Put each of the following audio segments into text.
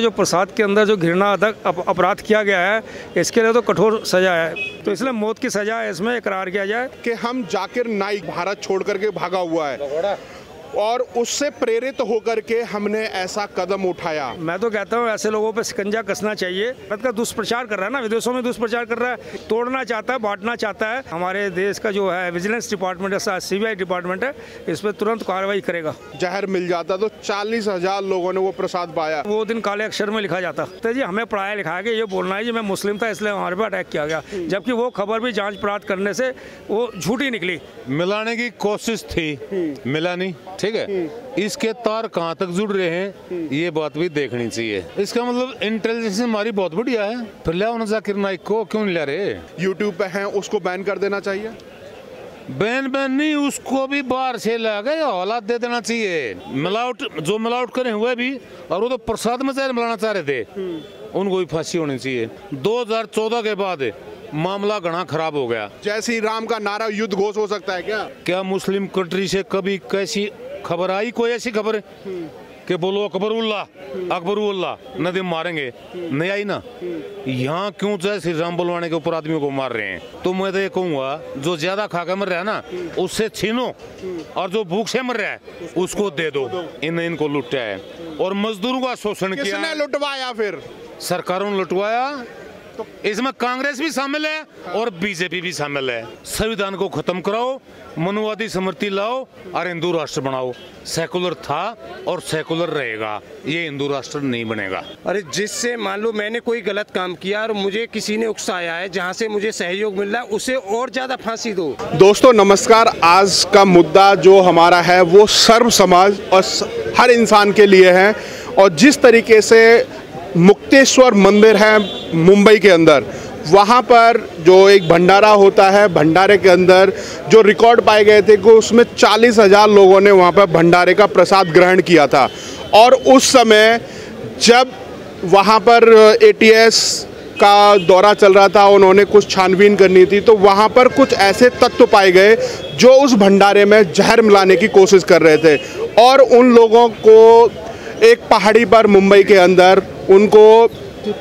ये जो प्रसाद के अंदर जो घृणाधक अपराध किया गया है इसके लिए तो कठोर सजा है, तो इसलिए मौत की सजा है इसमें इकरार किया जाए। कि हम जाकिर नाइक भारत छोड़ करके भागा हुआ है और उससे प्रेरित होकर के हमने ऐसा कदम उठाया। मैं तो कहता हूँ ऐसे लोगों पे शिकंजा कसना चाहिए। भारत का दुष्प्रचार कर रहा है ना, विदेशों में दुष्प्रचार कर रहा है, तोड़ना चाहता है, बांटना चाहता है। हमारे देश का जो है विजिलेंस डिपार्टमेंट है, सीबीआई डिपार्टमेंट है, इस पर तुरंत कार्रवाई करेगा। जहर मिल जाता तो 40,000 लोगों ने वो प्रसाद पाया। वो दिन काले अक्षर में लिखा जाता जी हमें पढ़ाया लिखाया कि ये बोलना है जी मैं मुस्लिम था इसलिए हमारे पे अटैक किया गया, जबकि वो खबर भी जाँच पड़ताल करने से वो झूठी निकली। मिलाने की कोशिश थी, मिला नहीं, ठीक है। इसके तार कहाँ तक जुड़ रहे हैं ये बात भी देखनी चाहिए। इसका मतलब इंटेलिजेंस हमारी बहुत बढ़िया है। फिर ले उन्हें जाकिर नाइक को क्यों नहीं ला रहे? यूट्यूब पे हैं, उसको बैन कर देना चाहिए। बैन नहीं, उसको भी बाहर से ला गए औलाद दे देना चाहिए। मिलावट जो मिलावट करे हुए भी, और वो तो प्रसाद में चाहे मिलाना चाह रहे थे, उनको भी फांसी होनी चाहिए। 2014 के बाद मामला घना खराब हो गया। जय श्री राम का नारा युद्ध घोष हो सकता है क्या? क्या मुस्लिम कंट्री से कभी कैसी खबर आई, कोई ऐसी खबर कि बोलो अकबरुल्ला नदी मारेंगे, नहीं आई ना। यहाँ क्यों जय श्री राम बुलवाने के ऊपर आदमियों को मार रहे हैं? तो मैं तो ये कहूँगा जो ज्यादा खाकर मर रहा है ना उससे छीनो, और जो भूख से मर रहा है उसको दे दो। इन्हें इनको लुटा है और मजदूरों का शोषण किया। किसने लुटवाया? फिर सरकारों ने लुटवाया। इसमें कांग्रेस भी शामिल है और बीजेपी भी शामिल है। संविधान को खत्म कराओ, मनुवादी स्मृति लाओ और हिंदू राष्ट्र बनाओ। सेकुलर था और सेकुलर रहेगा, ये हिंदू राष्ट्र नहीं बनेगा। अरे जिससे मान लो मैंने कोई गलत काम किया और मुझे किसी ने उकसाया है, जहाँ से मुझे सहयोग मिल रहा है उसे और ज्यादा फांसी दो। दोस्तों नमस्कार। आज का मुद्दा जो हमारा है वो सर्व समाज और हर इंसान के लिए है, और जिस तरीके से मुक्तेश्वर मंदिर है मुंबई के अंदर, वहाँ पर जो एक भंडारा होता है, भंडारे के अंदर जो रिकॉर्ड पाए गए थे कि उसमें 40,000 लोगों ने वहाँ पर भंडारे का प्रसाद ग्रहण किया था। और उस समय जब वहाँ पर ATS का दौरा चल रहा था, उन्होंने कुछ छानबीन करनी थी, तो वहाँ पर कुछ ऐसे तत्व पाए गए जो उस भंडारे में जहर मिलाने की कोशिश कर रहे थे, और उन लोगों को एक पहाड़ी पर मुंबई के अंदर उनको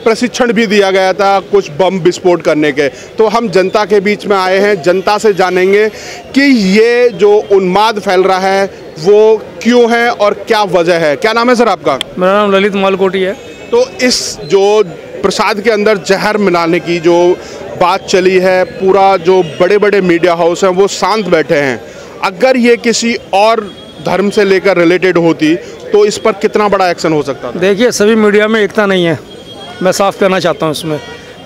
प्रशिक्षण भी दिया गया था कुछ बम विस्फोट करने के। तो हम जनता के बीच में आए हैं, जनता से जानेंगे कि ये जो उन्माद फैल रहा है वो क्यों है और क्या वजह है। क्या नाम है सर आपका? मेरा नाम ललित मालकोटी है। तो इस जो प्रसाद के अंदर जहर मिलाने की जो बात चली है, पूरा जो बड़े बड़े मीडिया हाउस हैं वो शांत बैठे हैं। अगर ये किसी और धर्म से लेकर रिलेटेड होती तो इस पर कितना बड़ा एक्शन हो सकता था? देखिए सभी मीडिया में एकता नहीं है, मैं साफ कहना चाहता हूँ। इसमें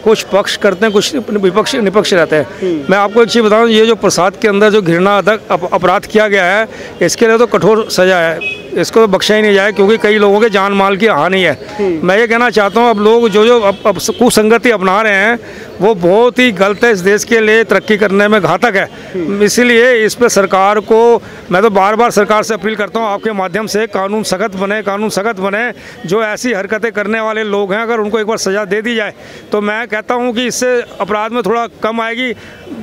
कुछ पक्ष करते हैं, कुछ विपक्ष रहते हैं। मैं आपको एक चीज़ बताऊँ, ये जो प्रसाद के अंदर जो घृणाधक अपराध किया गया है इसके लिए तो कठोर सजा है, इसको बख्शा ही नहीं जाए, क्योंकि कई लोगों के जान माल की हानि है। मैं ये कहना चाहता हूँ अब लोग जो अब कुसंगति अपना रहे हैं वो बहुत ही गलत है, इस देश के लिए तरक्की करने में घातक है। इसीलिए इस पर सरकार को मैं तो बार बार सरकार से अपील करता हूँ आपके माध्यम से, कानून सख्त बने। जो ऐसी हरकतें करने वाले लोग हैं अगर उनको एक बार सज़ा दे दी जाए तो मैं कहता हूँ कि इससे अपराध में थोड़ा कम आएगी।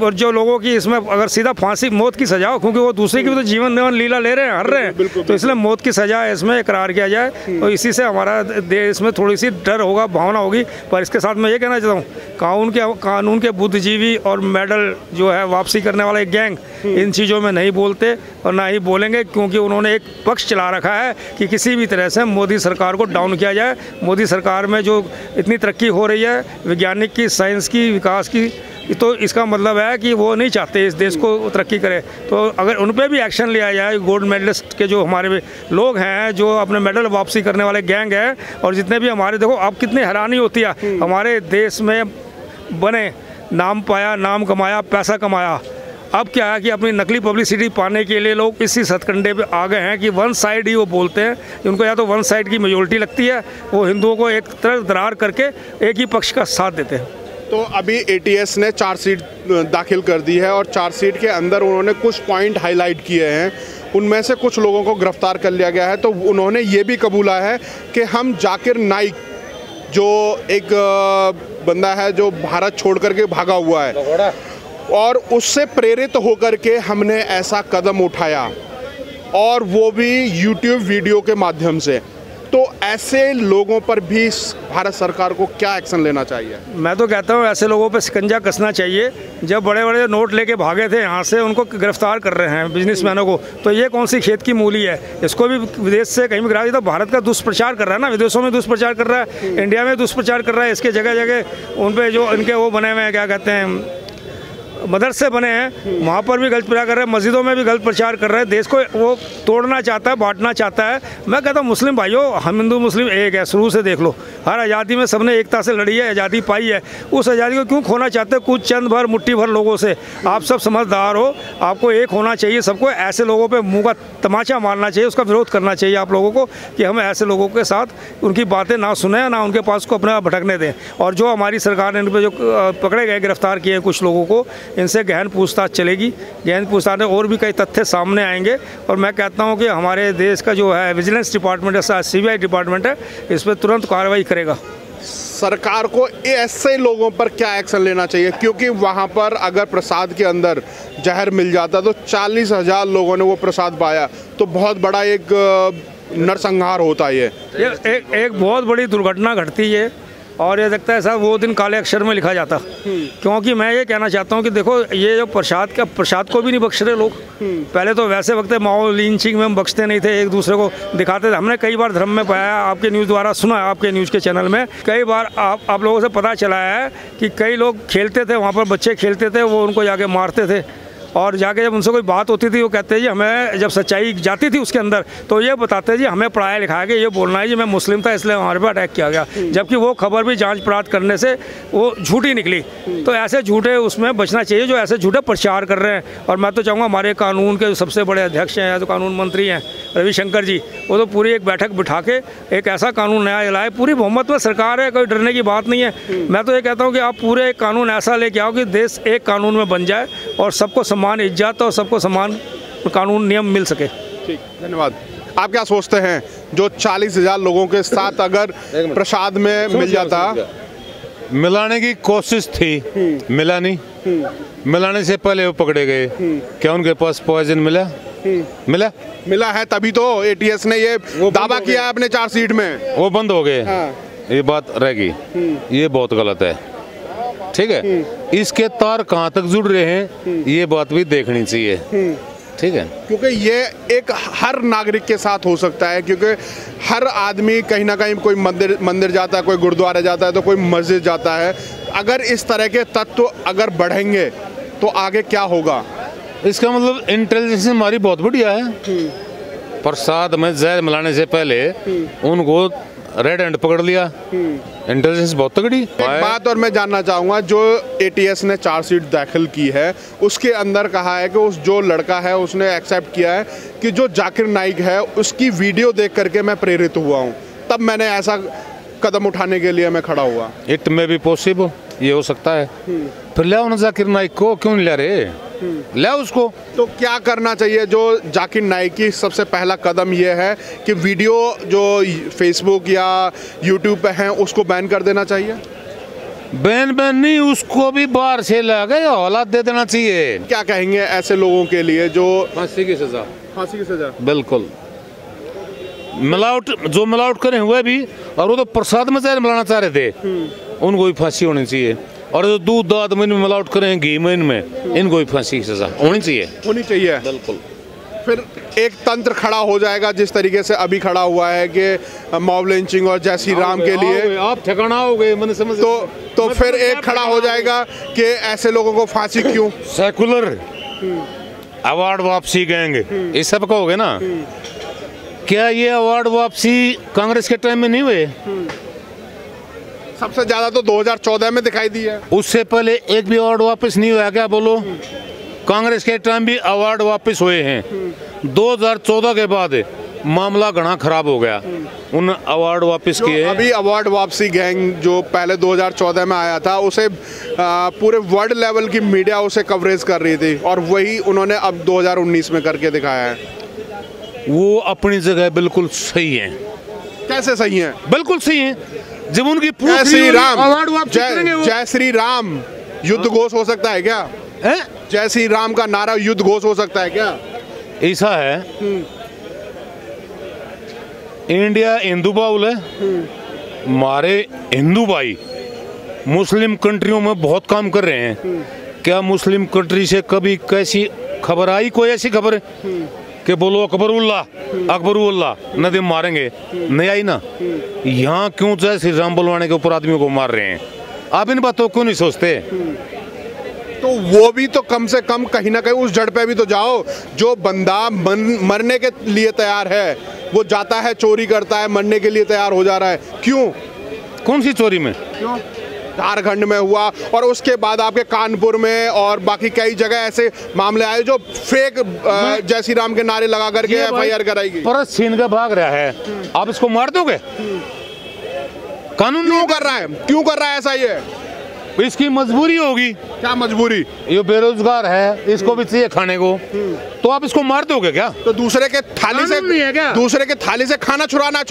और जो लोगों की इसमें अगर सीधा फांसी मौत की सजा हो, क्योंकि वो दूसरे की भी तो जीवन लीला ले रहे हैं, हर रहे हैं, तो इसलिए मौत की सजा है इसमें इकरार किया जाए। और इसी से हमारा देश में थोड़ी सी डर होगा, भावना होगी। पर इसके साथ मैं ये कहना चाहता हूँ कानून के बुद्धिजीवी और मेडल जो है वापसी करने वाला एक गैंग इन चीज़ों में नहीं बोलते और ना ही बोलेंगे, क्योंकि उन्होंने एक पक्ष चला रखा है कि किसी भी तरह से मोदी सरकार को डाउन किया जाए। मोदी सरकार में जो इतनी तरक्की हो रही है वैज्ञानिक की, साइंस की, विकास की, तो इसका मतलब है कि वो नहीं चाहते इस देश को तरक्की करे। तो अगर उन पर भी एक्शन लिया जाए, गोल्ड मेडलिस्ट के जो हमारे लोग हैं जो अपने मेडल वापसी करने वाले गैंग हैं, और जितने भी हमारे देखो अब कितनी हैरानी होती है हमारे देश में बने, नाम पाया, नाम कमाया, पैसा कमाया। अब क्या है कि अपनी नकली पब्लिसिटी पाने के लिए लोग इसी सतकंडे पे आ गए हैं कि वन साइड ही वो बोलते हैं। उनको या तो वन साइड की मेजोरिटी लगती है, वो हिंदुओं को एक तरफ दरार करके एक ही पक्ष का साथ देते हैं। तो अभी ATS ने चार्जशीट दाखिल कर दी है, और चार्जशीट के अंदर उन्होंने कुछ पॉइंट हाईलाइट किए हैं, उनमें से कुछ लोगों को गिरफ्तार कर लिया गया है। तो उन्होंने ये भी कबूला है कि हम जाकिर नाइक जो एक बंदा है जो भारत छोड़ करके भागा हुआ है, और उससे प्रेरित होकर के हमने ऐसा कदम उठाया, और वो भी YouTube वीडियो के माध्यम से। तो ऐसे लोगों पर भी भारत सरकार को क्या एक्शन लेना चाहिए? मैं तो कहता हूँ ऐसे लोगों पर शिकंजा कसना चाहिए। जब बड़े बड़े नोट लेके भागे थे यहाँ से, उनको गिरफ्तार कर रहे हैं बिजनेसमैनों को, तो ये कौन सी खेत की मूली है? इसको भी विदेश से कहीं भी गिरा दिया तो भारत का दुष्प्रचार कर रहा है ना, विदेशों में दुष्प्रचार कर रहा है, इंडिया में दुष्प्रचार कर रहा है। इसके जगह जगह उन पर जो इनके वो बने हुए हैं, क्या कहते हैं, मदरसे बने हैं, वहाँ पर भी गलत प्रचार कर रहे हैं, मस्जिदों में भी गलत प्रचार कर रहे हैं। देश को वो तोड़ना चाहता है, बांटना चाहता है। मैं कहता हूँ मुस्लिम भाइयों, हम हिंदू मुस्लिम एक है, शुरू से देख लो। हर आज़ादी में सबने एकता से लड़ी है, आज़ादी पाई है। उस आज़ादी को क्यों खोना चाहते हैं कुछ चंद भर, मुट्ठी भर लोगों से? आप सब समझदार हो, आपको एक होना चाहिए। सबको ऐसे लोगों पर मुँह का तमाचा मारना चाहिए, उसका विरोध करना चाहिए आप लोगों को कि हम ऐसे लोगों के साथ उनकी बातें ना सुने, ना उनके पास को अपना भटकने दें। और जो हमारी सरकार ने उन पर जो पकड़े गए, गिरफ्तार किए कुछ लोगों को, इनसे गहन पूछताछ चलेगी। गहन पूछताछ में और भी कई तथ्य सामने आएंगे। और मैं कहता हूं कि हमारे देश का जो है विजिलेंस डिपार्टमेंट है, सीबीआई डिपार्टमेंट है, इस पर तुरंत कार्रवाई करेगा। सरकार को ऐसे लोगों पर क्या एक्शन लेना चाहिए? क्योंकि वहां पर अगर प्रसाद के अंदर जहर मिल जाता तो 40,000 लोगों ने वो प्रसाद पाया, तो बहुत बड़ा एक नरसंहार होता है। एक बहुत बड़ी दुर्घटना घटती है और ये लगता है साहब वो दिन काले अक्षर में लिखा जाता। क्योंकि मैं ये कहना चाहता हूँ कि देखो ये जो प्रसाद को भी नहीं बख्श रहे लोग। पहले तो वैसे वक्त माओ लिंचिंग में हम बख्शते नहीं थे, एक दूसरे को दिखाते थे। हमने कई बार धर्म में पाया, आपके न्यूज़ द्वारा सुना, आपके न्यूज़ के चैनल में कई बार आप लोगों से पता चला है कि कई लोग खेलते थे वहाँ पर, बच्चे खेलते थे, वो उनको जाके मारते थे। और जाके जब उनसे कोई बात होती थी वो कहते हैं जी हमें, जब सच्चाई जाती थी उसके अंदर तो ये बताते जी हमें पढ़ाया लिखाया कि ये बोलना है जी मैं मुस्लिम था इसलिए हमारे पर अटैक किया गया, जबकि वो खबर भी जांच पड़ताल करने से वो झूठी निकली। तो ऐसे झूठे उसमें बचना चाहिए जो ऐसे झूठे प्रचार कर रहे हैं। और मैं तो चाहूँगा हमारे कानून के सबसे बड़े अध्यक्ष हैं, जो कानून मंत्री हैं रविशंकर जी, वो तो पूरी एक बैठक बिठा के एक ऐसा कानून नया लाए। पूरी बहुमत में सरकार है, कोई डरने की बात नहीं है। मैं तो ये कहता हूँ कि आप पूरे एक कानून ऐसा लेके आओ कि देश एक कानून में बन जाए और सबको समान इज्जत और सबको समान कानून नियम मिल सके। ठीक, धन्यवाद। आप क्या सोचते हैं जो 40,000 लोगों के साथ अगर प्रसाद में मिल जाता? मिलाने की कोशिश थी, मिला नहीं। मिलाने से पहले वो पकड़े गए। क्या उनके पास पॉइजन मिला? मिला मिला है, तभी तो एटीएस ने ये दावा किया अपने चार्जशीट में। वो बंद हो गए, ये बात रह गई। ये बहुत गलत है, ठीक है। इसके तार कहाँ तक जुड़ रहे हैं ये बात भी देखनी चाहिए, ठीक है। क्योंकि ये एक हर नागरिक के साथ हो सकता है, क्योंकि हर आदमी कहीं ना कहीं कोई मंदिर जाता है, कोई गुरुद्वारा जाता है, तो कोई मस्जिद जाता है। अगर इस तरह के तत्व अगर बढ़ेंगे तो आगे क्या होगा? इसका मतलब इंटेलिजेंस हमारी बहुत बढ़िया है। प्रसाद में जहर मिलाने से पहले उनको रेड हैंड पकड़ लिया, इंटेलिजेंस बहुत तगड़ी। एक बात और मैं जानना चाहूँगा, जो एटीएस ने चार्जशीट दाखिल की है उसके अंदर कहा है कि उस जो लड़का है उसने एक्सेप्ट किया है कि जो जाकिर नाइक है उसकी वीडियो देख करके मैं प्रेरित हुआ हूँ, तब मैंने ऐसा कदम उठाने के लिए मैं खड़ा हुआ। इट में भी पॉसिबल, ये हो सकता है। फिर ले उन्हें जाकिर नाइक को क्यों ले रहे, ले उसको। तो क्या करना चाहिए? जो जाकिर नाइक की सबसे पहला कदम यह है कि वीडियो जो फेसबुक या यूट्यूब पे हैं उसको बैन कर देना चाहिए। बैन नहीं, उसको भी बाहर से लगे औलाद दे देना चाहिए। क्या कहेंगे ऐसे लोगों के लिए जो फांसी की सजा? फांसी की सजा बिल्कुल। मिलावट, जो मिलावट करे हुए भी, और वो तो प्रसाद में जहर मिलाना चाह रहे थे, उनको भी फांसी होनी चाहिए। और जो दूध दाद में मिलावट करें, घी में, इनको भी फांसी की सजा होनी चाहिए, होनी चाहिए बिल्कुल। फिर एक तंत्र खड़ा हो जाएगा, जिस तरीके से अभी खड़ा हुआ है कि मॉब लिंचिंग और जय श्री राम के लिए आप ठिकाना हो गए, मैंने समझ। तो फिर एक खड़ा हो जाएगा कि ऐसे लोगों को फांसी क्यों? सेकुलर अवार्ड वापसी गैंग, ये सब का हो गया ना। क्या ये अवार्ड वापसी कांग्रेस के टाइम में नहीं हुए? सबसे ज्यादा तो 2014 में दिखाई दी है, उससे पहले एक भी अवार्ड वापस नहीं हुआ। क्या बोलो, कांग्रेस के टाइम भी अवार्ड वापस हुए हैं। 2014 के बाद मामला घना खराब हो गया, उन अवार्ड वापस किए। अभी अवार्ड वापसी गैंग जो पहले 2014 में आया था, उसे पूरे वर्ल्ड लेवल की मीडिया उसे कवरेज कर रही थी, और वही उन्होंने अब 2019 में करके दिखाया है। वो अपनी जगह बिल्कुल सही है। कैसे सही है? बिल्कुल सही है। जब उनकी पूछ श्री राम, जय श्री राम युद्ध घोष हो सकता है क्या? जय श्री राम का नारा युद्ध घोष हो सकता है क्या? ऐसा है, इंडिया हिंदू बाउल है, हमारे हिंदू भाई मुस्लिम कंट्रियों में बहुत काम कर रहे हैं। क्या मुस्लिम कंट्री से कभी कैसी खबर आई, कोई ऐसी खबर कि बोलो अकबरुल्ला नदी मारेंगे, नहीं आई ना। यहाँ क्यों चाहे श्री राम बुलवाने के ऊपर आदमियों को मार रहे हैं, आप इन बातों क्यों नहीं सोचते? तो वो भी तो कम से कम कहीं ना कहीं उस जड़ पे भी तो जाओ। जो बंदा मरने के लिए तैयार है, वो जाता है चोरी करता है, मरने के लिए तैयार हो जा रहा है, क्यों? कौन सी चोरी में? क्यों? झारखंड में हुआ और उसके बाद आपके कानपुर में और बाकी कई जगह ऐसे मामले आए जो फेक जय श्री राम के नारे लगा करके FIR कराई गई। पर सीन का भाग रहा है, आप इसको मार दोगे? कानून क्यों कर रहा है, क्यों कर रहा है ऐसा? ये इसकी मजबूरी होगी। क्या मजबूरी? ये बेरोजगार है, इसको भी चाहिए खाने को, तो आप इसको मार दोगे क्या? तो दूसरे के थाली से नहीं है क्या? दूसरे के थाली से खाना छुड़ाना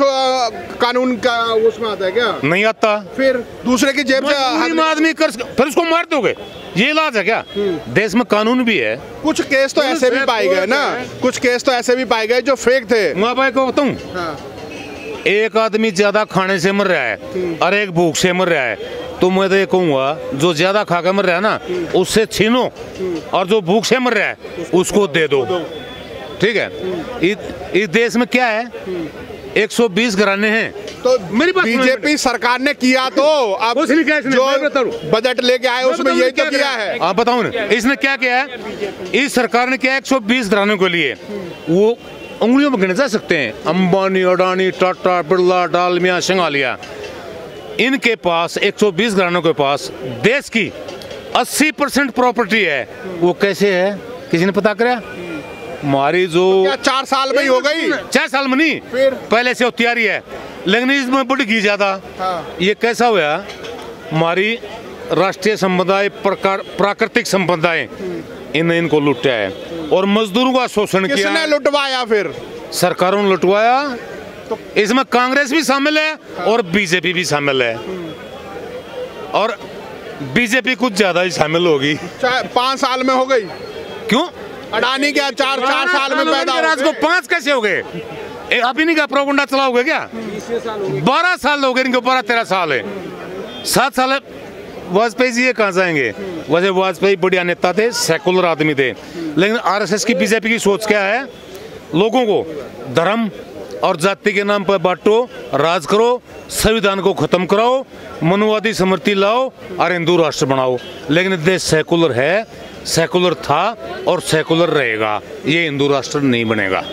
कानून का उसमें आता है क्या? नहीं आता। फिर दूसरे की जेब से आदमी कर, फिर उसको मार दोगे? ये इलाज है क्या? देश में कानून भी है। कुछ केस तो ऐसे भी पाए गए ना, कुछ केस तो ऐसे भी पाए गए जो फेक थे। मैं भाई को बताऊँ, एक आदमी ज्यादा खाने से मर रहा है और एक भूख से मर रहा है, तो मैं तो ये कहूँगा जो ज्यादा खा के मर रहा है ना उससे छीनो और जो भूख से मर रहा है उसको दे दो, ठीक है? इस देश में क्या है, 120 घराने हैं। तो मेरी बात बीजेपी सरकार ने किया तो अब जो बजट लेके आए उसमें यही तो किया है। आप बताओ ना इसने क्या किया है, इस सरकार ने क्या 120 घरानों के लिए, वो उंगलियों में गिने जा सकते हैं। अंबानी, अडानी, टाटा, बिरला, डालमिया, सिंघानिया, इनके पास 120 घरानों के पास देश की 80% प्रॉपर्टी है। वो कैसे है, किसी ने पता कराया? हमारी जो तो 4 साल में ही हो गई, 6 साल में नहीं, पहले से तैयारी है, लेकिन इसमें बढ़गी ज्यादा। ये कैसा हुआ, हमारी राष्ट्रीय संपदाएं, प्राकृतिक संपदाएं, इनको लुटा है और मजदूरों का शोषण किया। किसने लुटवाया? फिर सरकारों ने लुटवाया। तो इसमें कांग्रेस भी शामिल है और बीजेपी भी शामिल है, और बीजेपी कुछ ज्यादा ही शामिल होगी। 5 साल में हो गई। क्यों? अडानी क्या 4 साल में पैदा हो गए? 5 कैसे हो गए? आप इन्हीं का प्रोपगेंडा चलाओगे क्या? 12 साल हो गए इनके ऊपर, 13 साल है, 7 साल। वाजपेयी जी ये कहाँ जाएंगे? वैसे वाजपेयी बढ़िया नेता थे, सेकुलर आदमी थे, लेकिन RSS की बीजेपी की सोच क्या है, लोगों को धर्म और जाति के नाम पर बांटो, राज करो, संविधान को खत्म कराओ, मनुवादी समृद्धि लाओ और हिंदू राष्ट्र बनाओ। लेकिन देश सेकुलर है, सेकुलर था और सेकुलर रहेगा, ये हिंदू राष्ट्र नहीं बनेगा।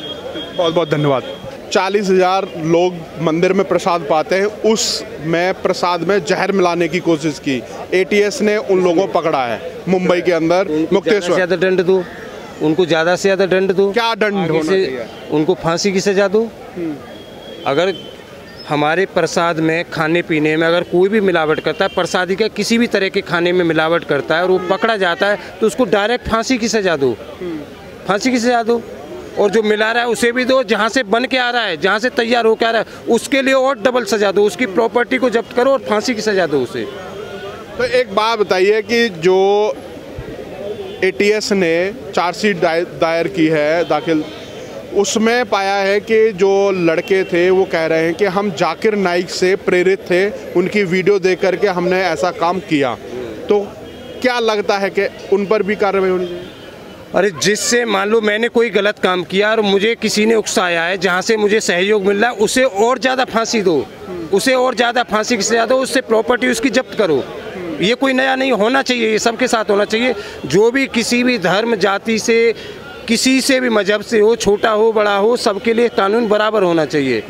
बहुत बहुत धन्यवाद। 40,000 लोग मंदिर में प्रसाद पाते हैं, उसमें प्रसाद में जहर मिलाने की कोशिश की, ATS ने उन लोगों पकड़ा है मुंबई के अंदर। मुक्तेश्वर, दंड दो उनको, ज्यादा से ज्यादा दंड दो। क्या दंड? उनको फांसी की सजा दो। अगर हमारे प्रसाद में, खाने पीने में अगर कोई भी मिलावट करता है, प्रसादी का किसी भी तरह के खाने में मिलावट करता है और वो पकड़ा जाता है, तो उसको डायरेक्ट फांसी की सजा दो, फांसी की सजा दो। और जो मिला रहा है उसे भी दो, जहाँ से बन के आ रहा है, जहाँ से तैयार होकर आ रहा है, उसके लिए और डबल सजा दो, उसकी प्रॉपर्टी को जब्त करो और फांसी की सजा दो उसे। तो एक बात बताइए कि जो ATS ने चार्जशीट दायर की है, दाखिल, उसमें पाया है कि जो लड़के थे वो कह रहे हैं कि हम जाकिर नाइक से प्रेरित थे, उनकी वीडियो देख करके हमने ऐसा काम किया, तो क्या लगता है कि उन पर भी कार्रवाई होनी चाहिए? अरे जिससे मान लो मैंने कोई गलत काम किया और मुझे किसी ने उकसाया है, जहाँ से मुझे सहयोग मिल रहा है, उसे और ज़्यादा फांसी दो, उसे और ज़्यादा फांसी से ज़्यादा, उससे प्रॉपर्टी उसकी जब्त करो। ये कोई नया नहीं होना चाहिए, ये सबके साथ होना चाहिए। जो भी किसी भी धर्म, जाति से, किसी से भी मजहब से हो, छोटा हो बड़ा हो, सबके लिए कानून बराबर होना चाहिए।